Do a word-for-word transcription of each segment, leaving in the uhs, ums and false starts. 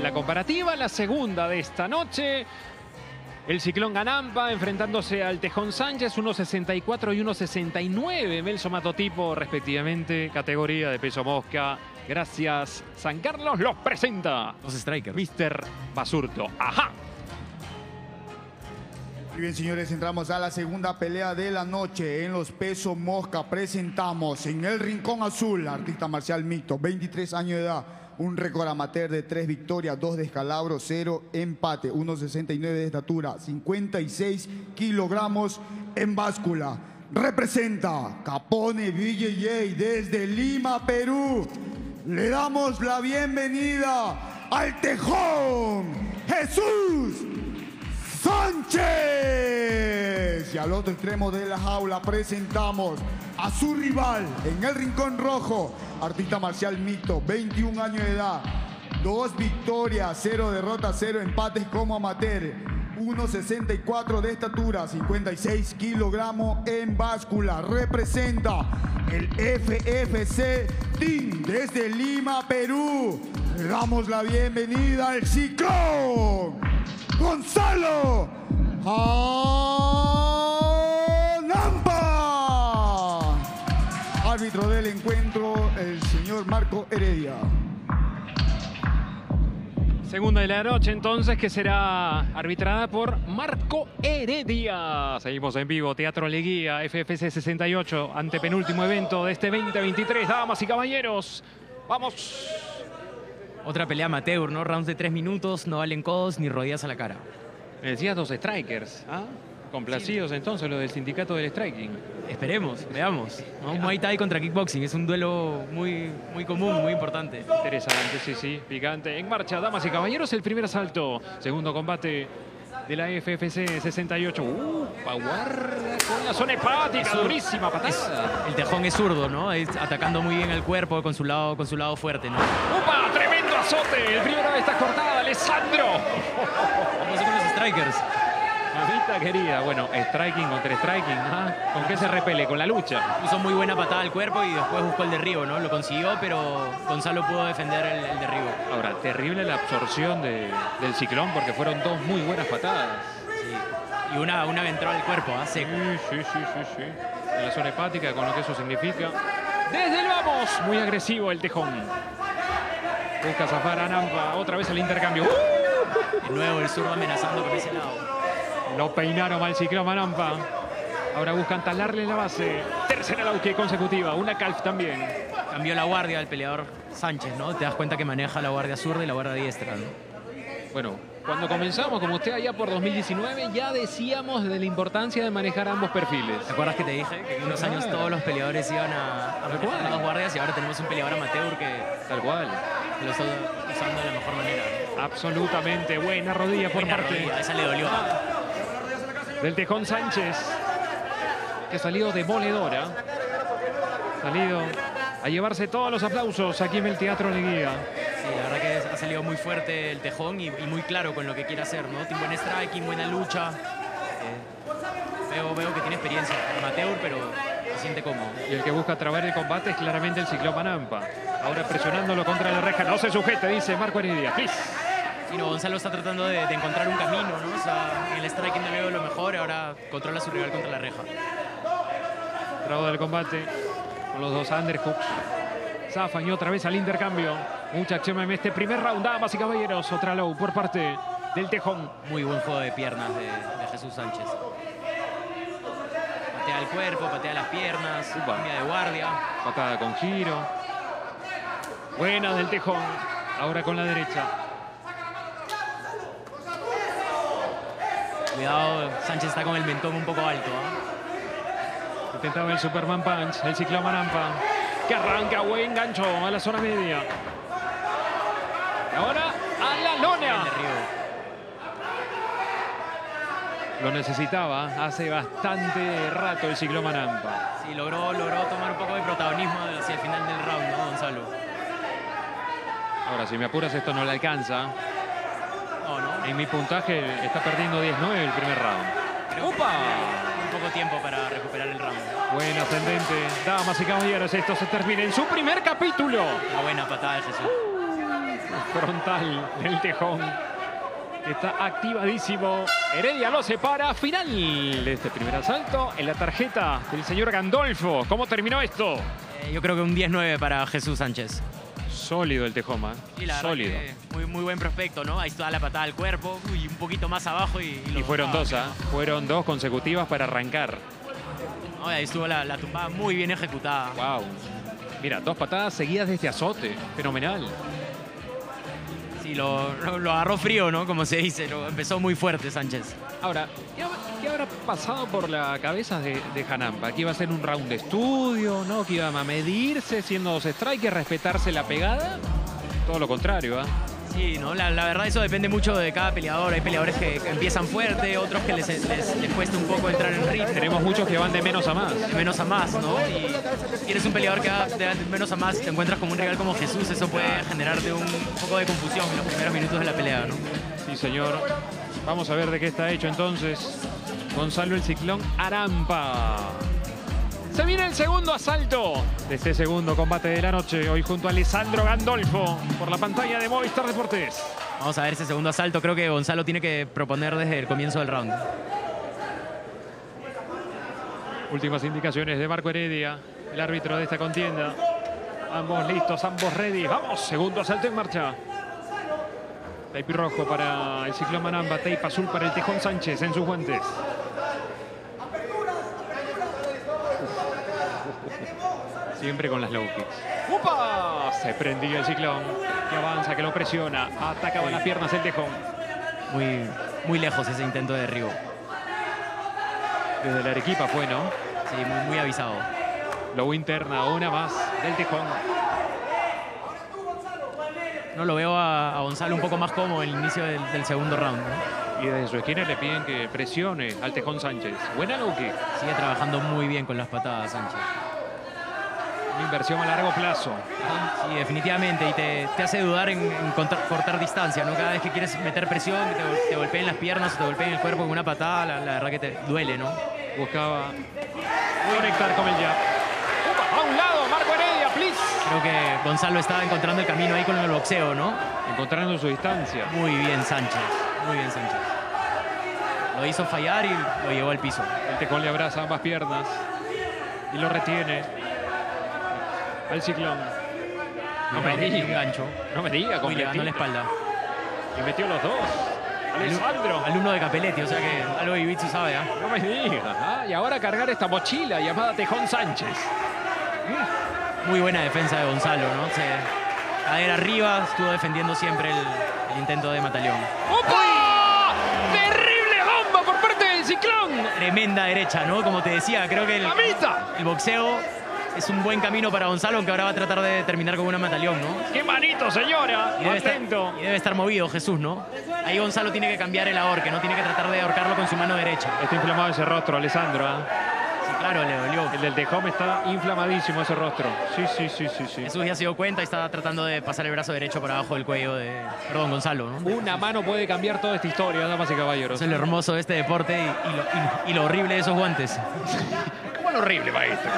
con la comparativa. La segunda de esta noche. El Ciclón Hanampa enfrentándose al Tejón Sánchez, uno sesenta y cuatro y uno sesenta y nueve, el somatotipo respectivamente, categoría de peso mosca. Gracias, San Carlos los presenta. Los strikers. mister Basurto. Ajá. Muy bien, señores, entramos a la segunda pelea de la noche. En los pesos mosca presentamos en el Rincón Azul, artista marcial mixto, veintitrés años de edad. Un récord amateur de tres victorias, dos descalabros, cero empate, uno sesenta y nueve de estatura, cincuenta y seis kilogramos en báscula. Representa Capone B J J desde Lima, Perú. Le damos la bienvenida al Tejón Jesús Sánchez. Y al otro extremo de la jaula presentamos a su rival en el Rincón Rojo, artista marcial mixto, veintiún años de edad, dos victorias, cero derrotas, cero empates como amateur, uno sesenta y cuatro de estatura, cincuenta y seis kilogramos en báscula. Representa el F F C Team desde Lima, Perú. Le damos la bienvenida al Ciclón Gonzalo Hanampa. Árbitro del encuentro, el señor Marco Heredia. Segunda de la noche, entonces, que será arbitrada por Marco Heredia. Seguimos en vivo, Teatro Leguía, F F C sesenta y ocho, antepenúltimo evento de este veinte veintitrés. Damas y caballeros, vamos. Otra pelea amateur, ¿no? Rounds de tres minutos, no valen codos ni rodillas a la cara. Me decías dos strikers, ¿ah? Complacidos, sí, entonces, lo del sindicato del striking. Esperemos, veamos. ¿No? Muay Thai contra kickboxing, es un duelo muy, muy común, muy importante. Interesante, sí, sí, picante. En marcha, damas y caballeros, el primer asalto. Segundo combate de la F F C sesenta y ocho. Uh, Paguarda con la zona hepática, durísima patada. El Tejón es zurdo, ¿no? Es atacando muy bien al cuerpo con su lado, con su lado fuerte, ¿no? ¡Upa! ¡Tremendo azote! El primero está cortada, Alessandro. ¿Cómo se llaman los strikers? Mamita querida, bueno, striking contra striking, ¿ah? ¿Con qué se repele? Con la lucha. Hizo muy buena patada al cuerpo y después buscó el derribo, ¿no? Lo consiguió, pero Gonzalo pudo defender el, el derribo. Ahora, terrible la absorción de, del Ciclón, porque fueron dos muy buenas patadas. Sí. Y una, una entró al cuerpo, ¿ah? Seco. Sí, sí, sí, sí, sí. En la zona hepática, con lo que eso significa. Desde el vamos, muy agresivo el Tejón. Busca zafar a Hanampa, otra vez el intercambio. ¡Uh! De nuevo el zurdo amenazando por ese lado. Lo peinaron al Ciclón Hanampa. Ahora buscan talarle la base. Tercera lauque consecutiva. Una calf también. Cambió la guardia del peleador Sánchez, ¿no? Te das cuenta que maneja la guardia zurda y la guardia diestra, ¿no? Bueno, cuando comenzamos, como usted allá por dos mil diecinueve, ya decíamos de la importancia de manejar ambos perfiles. ¿Te acuerdas que te dije que en unos años todos los peleadores iban a, a manejar a las guardias y ahora tenemos un peleador amateur que... Tal cual. Lo está usando de la mejor manera. Absolutamente. Buena rodilla por buena parte. Rodilla. Esa le dolió. Del Tejón Sánchez, que ha salido demoledora, salido a llevarse todos los aplausos aquí en el Teatro Leguía. Sí, la verdad que ha salido muy fuerte el Tejón y, y muy claro con lo que quiere hacer, ¿no? Tiene buen striking, buena lucha. Eh, veo, veo que tiene experiencia amateur, pero se siente cómodo. Y el que busca trabar el combate es claramente el Ciclón Hanampa. Ahora presionándolo contra la reja, no se sujete, dice Marco Heredia. ¡Please! Y no, Gonzalo está tratando de, de encontrar un camino, ¿no? O sea, el striking no le dio lo mejor, ahora controla a su rival contra la reja. Trabo del combate con los dos underhooks. Zafan y otra vez al intercambio. Mucha acción en este primer round, damas y caballeros. Otra low por parte del Tejón. Muy buen juego de piernas de, de Jesús Sánchez. Patea el cuerpo, patea las piernas, Upa. Cambia de guardia. Patada con giro. Buena del Tejón, ahora con la derecha. Cuidado, Sánchez está con el mentón un poco alto, ¿eh? Intentaba el Superman Punch, el Ciclón Hanampa, que arranca, buen gancho a la zona media. Y ahora a la lona. Lo necesitaba hace bastante rato el Ciclón Hanampa. Sí, logró, logró tomar un poco de protagonismo hacia el final del round, ¿no, Gonzalo? Ahora, si me apuras, esto no le alcanza. En mi puntaje está perdiendo diez nueve el primer round. ¡Opa! Un poco tiempo para recuperar el round. Buen ascendente. Damas y caballeros, esto se termina en su primer capítulo. Una buena patada de Jesús. frontal del Tejón. Está activadísimo. Heredia lo separa. Final de este primer asalto. En la tarjeta del señor Gandolfo. ¿Cómo terminó esto? Eh, yo creo que un diez nueve para Jesús Sánchez. Sólido el Tejón, ¿eh? Sí, la sólido. Muy, muy buen prospecto, ¿no? Ahí está la patada al cuerpo. Uy, un poquito más abajo. Y, y, y fueron dos, ¿ah? ¿eh? Fueron dos consecutivas para arrancar. No, ahí estuvo la, la tumbada muy bien ejecutada. Wow. Mira, dos patadas seguidas desde azote. Fenomenal. Sí, lo, lo, lo agarró frío, ¿no? Como se dice. Lo empezó muy fuerte Sánchez. Ahora, ¿qué, qué habrá pasado por la cabeza de, de Hanampa? ¿Que iba a ser un round de estudio, no? ¿Que iba a medirse siendo dos strikers, respetarse la pegada? Todo lo contrario, ¿ah? ¿eh? Sí, ¿no? La, la verdad eso depende mucho de cada peleador. Hay peleadores que, que empiezan fuerte, otros que les, les, les cuesta un poco entrar en ritmo. Tenemos muchos que van de menos a más. De menos a más, ¿no? Y si eres un peleador que va de menos a más, te encuentras con un rival como Jesús, eso puede generarte un poco de confusión en los primeros minutos de la pelea, ¿no? Sí, señor. Vamos a ver de qué está hecho entonces Gonzalo el Ciclón Arampa. Se viene el segundo asalto de este segundo combate de la noche. Hoy junto a Alessandro Gandolfo por la pantalla de Movistar Deportes. Vamos a ver ese segundo asalto. Creo que Gonzalo tiene que proponer desde el comienzo del round. Últimas indicaciones de Marco Heredia, el árbitro de esta contienda. Ambos listos, ambos ready. Vamos, segundo asalto en marcha. Tape rojo para el Ciclón Hanampa, tape azul para el Tejón Sánchez en sus guantes. Siempre con las low kicks. ¡Upa! Se prendía el Ciclón. Que avanza, que lo presiona. Atacaba sí. Las piernas el Tejón. Muy, muy lejos ese intento de derribo. Desde la Arequipa fue, ¿no? Sí, muy, muy avisado. Low interna, una más del Tejón. No lo veo a, a Gonzalo un poco más cómodo en el inicio del, del segundo round, ¿no? Y desde su esquina le piden que presione al Tejón Sánchez. Buena low kick. Sigue trabajando muy bien con las patadas, Sánchez. Inversión a largo plazo. Sí, definitivamente. Y te, te hace dudar en, en contar, cortar distancia, ¿no? Cada vez que quieres meter presión, te, te golpeen las piernas, te golpeen el cuerpo con una patada, la, la verdad que te duele, ¿no? Buscaba conectar con el jab. ¡A un lado! ¡Marco Heredia, please! Creo que Gonzalo estaba encontrando el camino ahí con el boxeo, ¿no? Encontrando su distancia. Muy bien, Sánchez. Muy bien, Sánchez. Lo hizo fallar y lo llevó al piso. El Tejón le abraza ambas piernas y lo retiene. Al Ciclón. No me diga. Un gancho. No me diga. Uy, le ganó la espalda. Y metió los dos. Alessandro. Alumno de Capelletti, o sea que algo de Ibitsu sabe, ¿eh? No me diga. ¿Ah? Y ahora cargar esta mochila llamada Tejón Sánchez. Muy buena defensa de Gonzalo, ¿no? Se... Cadera arriba, estuvo defendiendo siempre el, el intento de Mataleón. ¡Opa! ¡Terrible bomba por parte del Ciclón! Tremenda derecha, ¿no? Como te decía, creo que el, el boxeo... Es un buen camino para Gonzalo, aunque ahora va a tratar de terminar con una Mataleón, ¿no? ¡Qué manito, señora! Y debe, Atento. Estar, y debe estar movido Jesús, ¿no? Ahí Gonzalo tiene que cambiar el ahorque, ¿no? Tiene que tratar de ahorcarlo con su mano derecha. Está inflamado ese rostro, Alessandro, ¿eh? Sí, claro, le dolió. El del Tejón está inflamadísimo ese rostro. Sí, sí, sí, sí, sí. Jesús ya se dio cuenta y está tratando de pasar el brazo derecho por abajo del cuello de... Perdón, Gonzalo, ¿no? Una mano puede cambiar toda esta historia, damas y caballeros. Eso es lo hermoso de este deporte y, y, lo, y, y lo horrible de esos guantes. Horrible, maestro.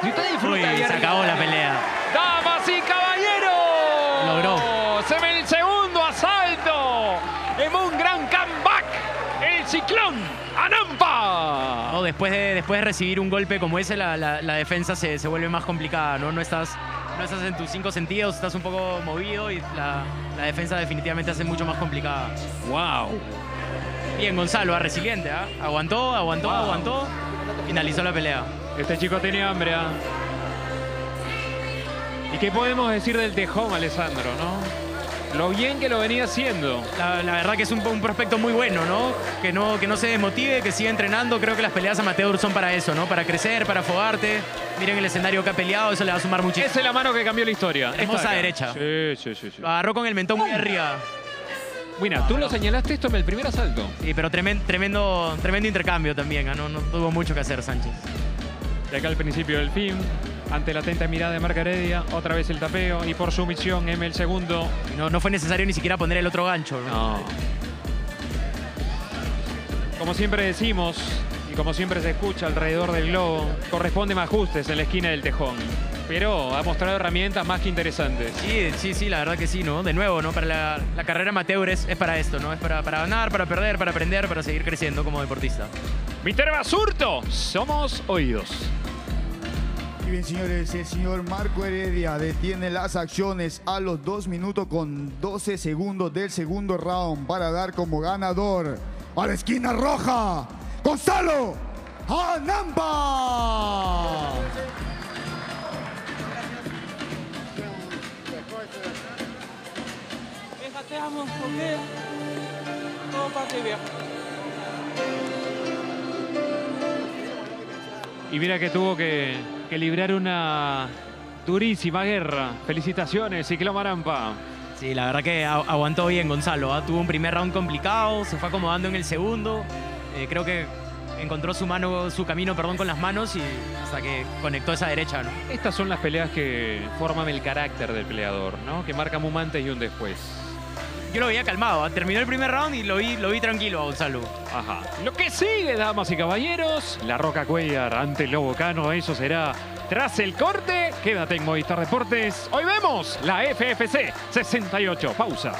Si usted disfruta, Uy, se arriba, acabó la pelea. Damas y caballeros, logró. Se ve el segundo asalto en un gran comeback. El Ciclón Hanampa. No, después, de, después de recibir un golpe como ese, la, la, la defensa se, se vuelve más complicada, ¿no? No estás, no estás en tus cinco sentidos, estás un poco movido y la, la defensa definitivamente hace mucho más complicada. Wow. Bien, Gonzalo, resiliente, ¿eh? Aguantó, aguantó, wow. aguantó. Finalizó la pelea. Este chico tiene hambre, ¿eh? ¿Y qué podemos decir del Tejón, Alessandro, no? Lo bien que lo venía haciendo. La, la verdad que es un, un prospecto muy bueno, ¿no? Que, ¿no? que no se desmotive, que siga entrenando. Creo que las peleas amateur son para eso, ¿no? Para crecer, para afogarte. Miren el escenario que ha peleado, eso le va a sumar muchísimo. Esa es la mano que cambió la historia. Hermosa derecha. Sí, sí, sí, sí. Lo agarró con el mentón muy arriba. Mira, tú lo señalaste esto en el primer asalto. Sí, pero tremendo, tremendo, tremendo intercambio también, ¿no? No, no tuvo mucho que hacer Sánchez. Y acá al principio del fin, ante la atenta mirada de Marco Heredia, otra vez el tapeo y por sumisión M el segundo. No, no fue necesario ni siquiera poner el otro gancho, ¿no? No. Como siempre decimos, y como siempre se escucha alrededor del globo, corresponden ajustes en la esquina del Tejón. pero ha mostrado herramientas más que interesantes. Sí, sí, sí, la verdad que sí, ¿no? De nuevo, ¿no? Para la, la carrera amateur es, es para esto, ¿no? Es para, para ganar, para perder, para aprender, para seguir creciendo como deportista. mister Basurto, somos oídos. Y bien, señores, el señor Marco Heredia detiene las acciones a los dos minutos con doce segundos del segundo round para dar como ganador a la esquina roja, Gonzalo Hanampa. Y mira que tuvo que, que librar una durísima guerra. Felicitaciones, Ciclón Hanampa. Sí, la verdad que aguantó bien Gonzalo, ¿eh? Tuvo un primer round complicado, se fue acomodando en el segundo. Eh, creo que encontró su mano, su camino, perdón, con las manos y hasta que conectó esa derecha, ¿no? Estas son las peleas que forman el carácter del peleador, ¿no? Que marcan un antes y un después. Yo lo veía calmado, ¿eh? Terminó el primer round y lo vi, lo vi tranquilo a Gonzalo. Ajá. Lo que sigue, damas y caballeros, la Roca Cuellar ante el Lobo Cano, eso será tras el corte. Quédate en Movistar Deportes. Hoy vemos la F F C sesenta y ocho. Pausa.